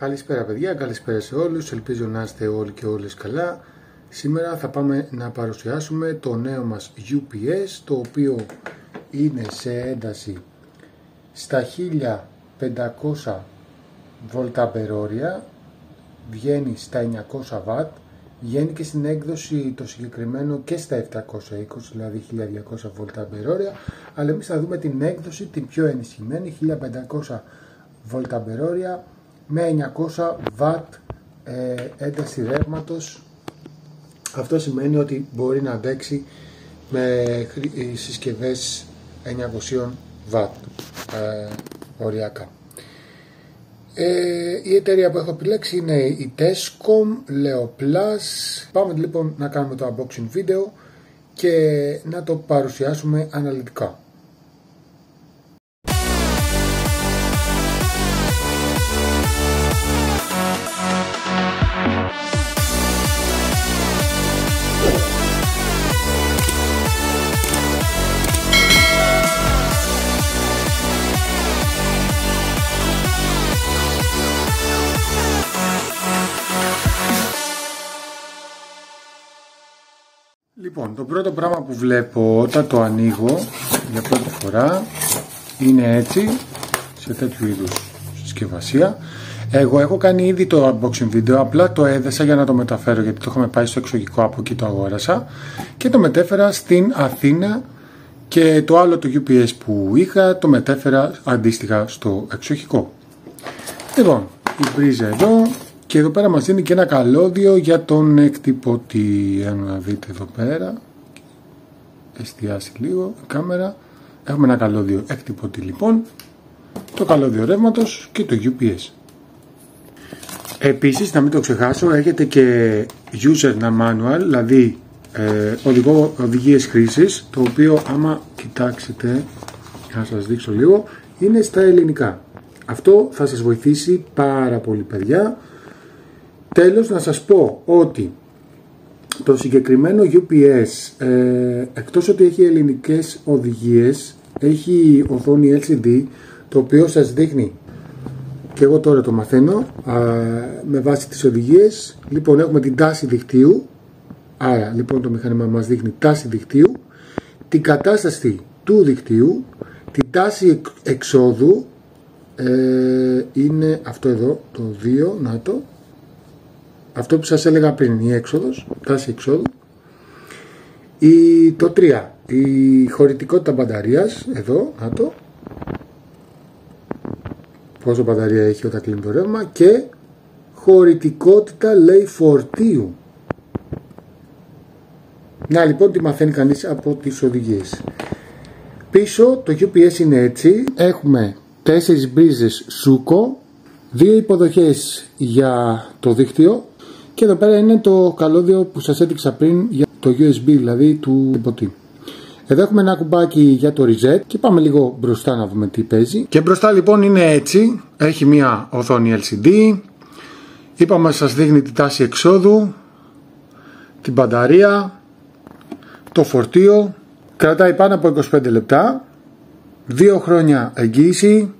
Καλησπέρα παιδιά, καλησπέρα σε όλους, ελπίζω να είστε όλοι και όλες καλά. Σήμερα θα πάμε να παρουσιάσουμε το νέο μας UPS, το οποίο είναι σε ένταση στα 1500 βολταμπερόρια, βγαίνει στα 900 βατ, βγαίνει και στην έκδοση το συγκεκριμένο και στα 720, δηλαδή 1200 βολταμπερόρια, αλλά εμείς θα δούμε την έκδοση την πιο ενισχυμένη, 1500 βολταμπερόρια με 900 βατ ένταση ρεύματος. Αυτό σημαίνει ότι μπορεί να αντέξει με συσκευές 900 βατ οριακά. Η εταιρεία που έχω επιλέξει είναι η Tescom Leo Plus. Πάμε λοιπόν να κάνουμε το unboxing βίντεο και να το παρουσιάσουμε αναλυτικά. Λοιπόν, το πρώτο πράγμα που βλέπω όταν το ανοίγω για πρώτη φορά είναι έτσι, σε τέτοιου είδους συσκευασία. Εγώ έχω κάνει ήδη το unboxing βίντεο, απλά το έδεσα για να το μεταφέρω, γιατί το είχαμε πάει στο εξωγικό, από εκεί το αγόρασα και το μετέφερα στην Αθήνα, και το άλλο το UPS που είχα το μετέφερα αντίστοιχα στο εξωγικό. Λοιπόν, η πρίζα εδώ. Και εδώ πέρα μας δίνει και ένα καλώδιο για τον εκτυπωτή. Να δείτε εδώ πέρα, εστιάσει λίγο η κάμερα, έχουμε ένα καλώδιο εκτυπωτή λοιπόν, το καλώδιο ρεύματος και το UPS. Επίσης, να μην το ξεχάσω, έχετε και user manual, δηλαδή οδηγίες χρήσης, το οποίο άμα κοιτάξετε, να σας δείξω λίγο, είναι στα ελληνικά. Αυτό θα σας βοηθήσει πάρα πολύ παιδιά. Τέλος, να σας πω ότι το συγκεκριμένο UPS, εκτός ότι έχει ελληνικές οδηγίες, έχει οθόνη LCD, το οποίο σας δείχνει, και εγώ τώρα το μαθαίνω με βάση τις οδηγίες. Λοιπόν, έχουμε την τάση δικτύου, άρα λοιπόν το μηχάνημα μας δείχνει τάση δικτύου, την κατάσταση του δικτύου, την τάση εξόδου, είναι αυτό εδώ το 2, να το, αυτό που σας έλεγα πριν, η έξοδος, τάση εξόδου. Το 3, η χωρητικότητα μπαταρίας, εδώ, να το, πόσο μπαταρία έχει όταν κλείνει το ρεύμα, και χωρητικότητα λέει φορτίου. Να λοιπόν τι μαθαίνει κανείς από τις οδηγίες. Πίσω το UPS είναι έτσι, έχουμε 4 μπρίζες σούκο, 2 υποδοχές για το δίκτυο, και εδώ πέρα είναι το καλώδιο που σας έδειξα πριν για το USB, δηλαδή του ποτή. Εδώ έχουμε ένα κουμπάκι για το reset, και πάμε λίγο μπροστά να δούμε τι παίζει. Και μπροστά λοιπόν είναι έτσι, έχει μια οθόνη LCD, είπαμε σας δείχνει τη τάση εξόδου, την μπαταρία, το φορτίο, κρατάει πάνω από 25 λεπτά, 2 χρόνια εγγύηση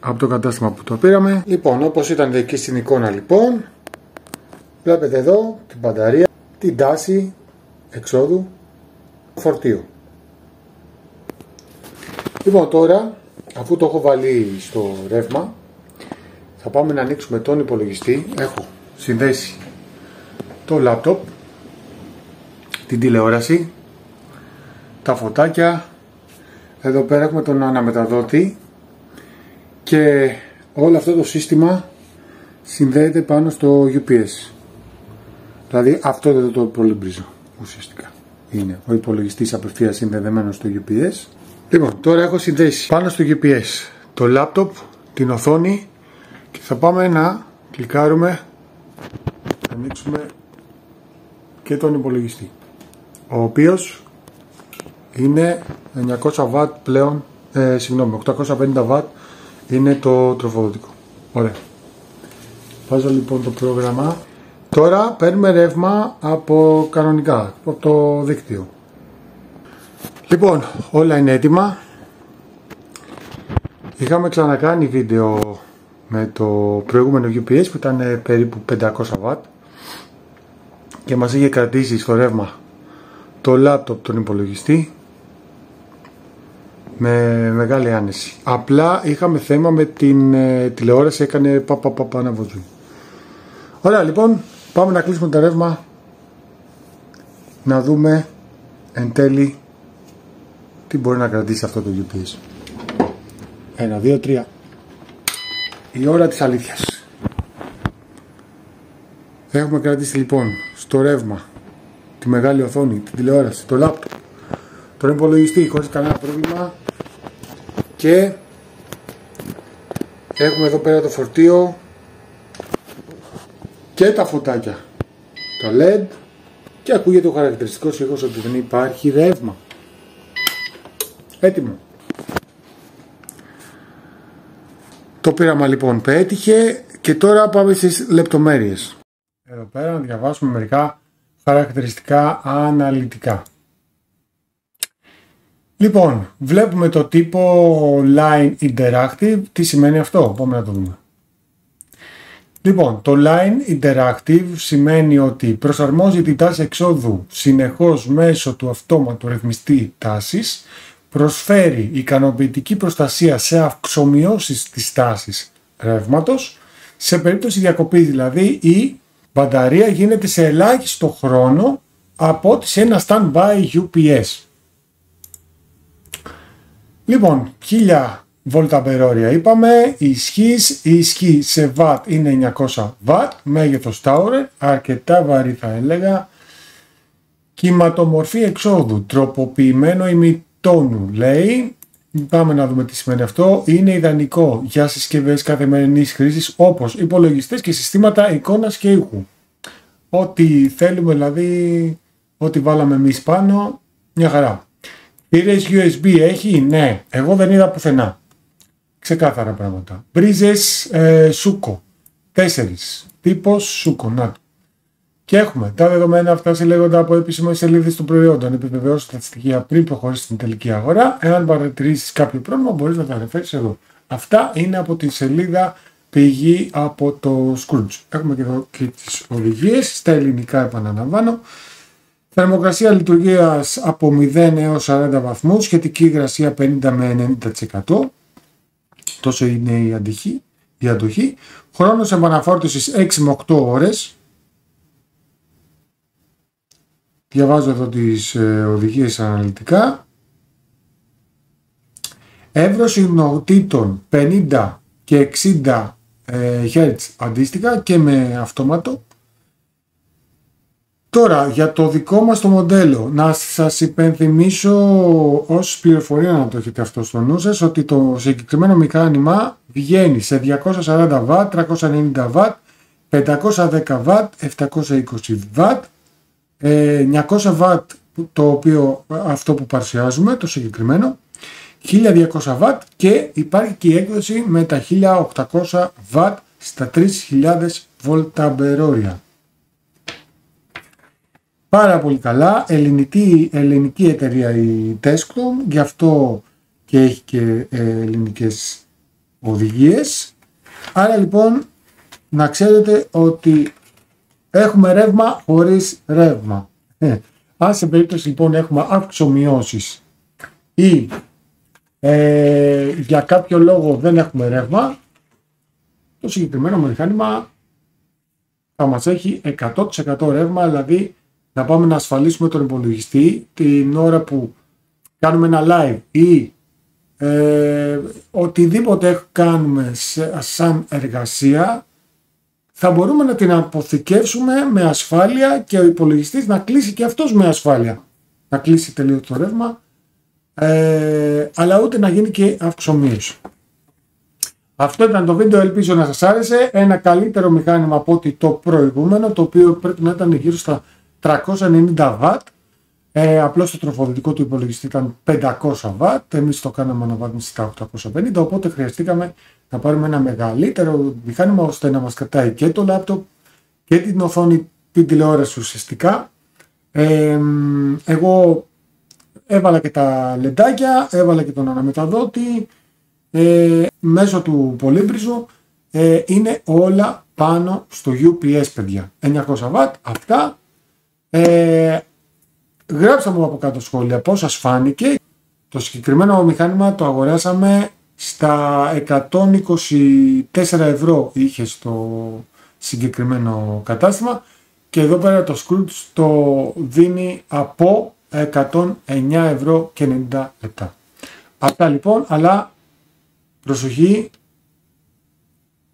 από το κατάστημα που το πήραμε. Λοιπόν, όπως ήταν εκεί στην εικόνα λοιπόν, βλέπετε εδώ την μπαταρία, την τάση εξόδου, φορτίου. Λοιπόν, τώρα αφού το έχω βάλει στο ρεύμα, θα πάμε να ανοίξουμε τον υπολογιστή. Έχω συνδέσει το λάπτοπ, την τηλεόραση, τα φωτάκια, εδώ πέρα έχουμε τον αναμεταδότη, και όλο αυτό το σύστημα συνδέεται πάνω στο UPS. Δηλαδή αυτό εδώ το πολυμπρίζο ουσιαστικά είναι ο υπολογιστής απευθείας συνδεδεμένος στο UPS. Λοιπόν, τώρα έχω συνδέσει πάνω στο UPS το λάπτοπ, την οθόνη, και θα πάμε να κλικάρουμε, να ανοίξουμε και τον υπολογιστή, ο οποίος είναι 900 W πλέον, συγγνώμη, 850 W είναι το τροφοδοτικό. Ωραία. Βάζω λοιπόν το πρόγραμμα. Τώρα παίρνουμε ρεύμα από κανονικά, από το δίκτυο. Λοιπόν, όλα είναι έτοιμα. Είχαμε ξανακάνει βίντεο με το προηγούμενο UPS που ήταν περίπου 500W και μας είχε κρατήσει στο ρεύμα το λάπτοπ, τον υπολογιστή, με μεγάλη άνεση. Απλά είχαμε θέμα με την τηλεόραση, έκανε παπαπαπα να βοζούν. Ωραία, λοιπόν, πάμε να κλείσουμε το ρεύμα, να δούμε εν τέλει τι μπορεί να κρατήσει αυτό το UPS. 1, 2, 3. Η ώρα της αλήθειας. Έχουμε κρατήσει λοιπόν στο ρεύμα τη μεγάλη οθόνη, την τηλεόραση, το λάπτοπ, τον υπολογιστή χωρίς κανένα πρόβλημα και έχουμε εδώ πέρα το φορτίο και τα φωτάκια, τα LED, και ακούγεται ο χαρακτηριστικός ήχος ότι δεν υπάρχει ρεύμα. Έτοιμο. Το πείραμα λοιπόν πέτυχε και τώρα πάμε στις λεπτομέρειες. Εδώ πέρα να διαβάσουμε μερικά χαρακτηριστικά αναλυτικά. Λοιπόν, βλέπουμε το τύπο Line Interactive. Τι σημαίνει αυτό, πάμε να το δούμε. Λοιπόν, το Line Interactive σημαίνει ότι προσαρμόζει την τάση εξόδου συνεχώς μέσω του αυτόματου ρυθμιστή τάσης, προσφέρει ικανοποιητική προστασία σε αυξομειώσεις της τάσης ρεύματος, σε περίπτωση διακοπής δηλαδή η μπαταρία γίνεται σε ελάχιστο χρόνο από ότι σε ένα stand-by UPS. Λοιπόν, 1000 βολταμπερόρια είπαμε, η ισχύ σε watt είναι 900W, μέγεθος Tower, αρκετά βαρύ θα έλεγα. Κυματομορφή εξόδου, τροποποιημένο ημιτόνου λέει, πάμε να δούμε τι σημαίνει αυτό, είναι ιδανικό για συσκευές καθημερινής χρήσης όπως υπολογιστές και συστήματα εικόνας και ήχου. Ό,τι θέλουμε δηλαδή, ό,τι βάλαμε εμείς πάνω, μια χαρά. Θύρες USB έχει, ναι, εγώ δεν είδα πουθενά. Ξεκάθαρα πράγματα. Μπρίζες σούκο, 4, τύπος σούκο, να. Και έχουμε τα δεδομένα αυτά συλλέγονται από επίσημες σελίδες των προϊόντων. Επιβεβαιώστε τα στοιχεία πριν προχωρήσεις στην τελική αγορά. Εάν παρατηρήσεις κάποιο πρόβλημα, μπορείς να τα αναφέρεις εδώ. Αυτά είναι από τη σελίδα πηγή από το Skroutz. Έχουμε και εδώ και τις οδηγίες, στα ελληνικά επαναλαμβάνω. Θερμοκρασία λειτουργίας από 0 έως 40 βαθμούς, σχετική υγρασία 50 με 90%. Τόσο είναι η αντοχή. Χρόνος επαναφόρτωσης 6 με 8 ώρες. Διαβάζω εδώ τις οδηγίες αναλυτικά. Εύρος ινοτήτων 50 και 60 Hz αντίστοιχα και με αυτόματο. Τώρα για το δικό μας το μοντέλο να σας υπενθυμίσω ως πληροφορία να το έχετε αυτό στο νου σας ότι το συγκεκριμένο μηχάνημα βγαίνει σε 240W, 390W, 510W, 720W, 900W το οποίο αυτό που παρουσιάζουμε το συγκεκριμένο, 1200W και υπάρχει και η έκδοση με τα 1800W στα 3000 βολταμπερόρια. Πάρα πολύ καλά, ελληνική εταιρεία η Tescom, γι' αυτό και έχει και ελληνικές οδηγίες. Άρα λοιπόν να ξέρετε ότι έχουμε ρεύμα χωρίς ρεύμα. Αν σε περίπτωση λοιπόν έχουμε αυξομειώσεις ή για κάποιο λόγο δεν έχουμε ρεύμα, το συγκεκριμένο μηχάνημα θα μας έχει 100% ρεύμα, δηλαδή να πάμε να ασφαλίσουμε τον υπολογιστή την ώρα που κάνουμε ένα live ή οτιδήποτε κάνουμε σαν εργασία, θα μπορούμε να την αποθηκεύσουμε με ασφάλεια και ο υπολογιστής να κλείσει και αυτός με ασφάλεια. Να κλείσει τελείως το ρεύμα, αλλά ούτε να γίνει και αυξομοίωση. Αυτό ήταν το βίντεο, ελπίζω να σας άρεσε. Ένα καλύτερο μηχάνημα από ότι το προηγούμενο, το οποίο πρέπει να ήταν γύρω στα 390W, απλώς το τροφοδοτικό του υπολογιστή ήταν 500W, εμείς το κάναμε αναβάθμιση στα 850, οπότε χρειαστήκαμε να πάρουμε ένα μεγαλύτερο μηχάνημα ώστε να μας κρατάει και το λάπτοπ και την οθόνη, την τηλεόραση ουσιαστικά. Εγώ έβαλα και τα λεντάκια, έβαλα και τον αναμεταδότη μέσω του πολύμπριζου είναι όλα πάνω στο UPS, παιδιά. 900W, αυτά. Γράψτε μου από κάτω σχόλια πώς σας φάνηκε. Το συγκεκριμένο μηχάνημα το αγοράσαμε στα 124 ευρώ, είχε στο συγκεκριμένο κατάστημα, και εδώ πέρα το Skroutz το δίνει από 109 ευρώ και 90 λεπτά. Αυτά λοιπόν, αλλά προσοχή,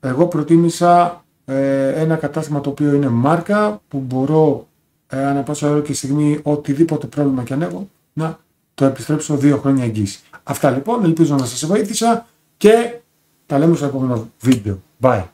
εγώ προτίμησα ένα κατάστημα το οποίο είναι μάρκα, που μπορώ ανά πάσα ώρα και στιγμή, οτιδήποτε πρόβλημα και αν έχω, να το επιστρέψω 2 χρόνια εγγύηση. Αυτά λοιπόν, ελπίζω να σας βοήθησα και τα λέμε στο επόμενο βίντεο. Bye!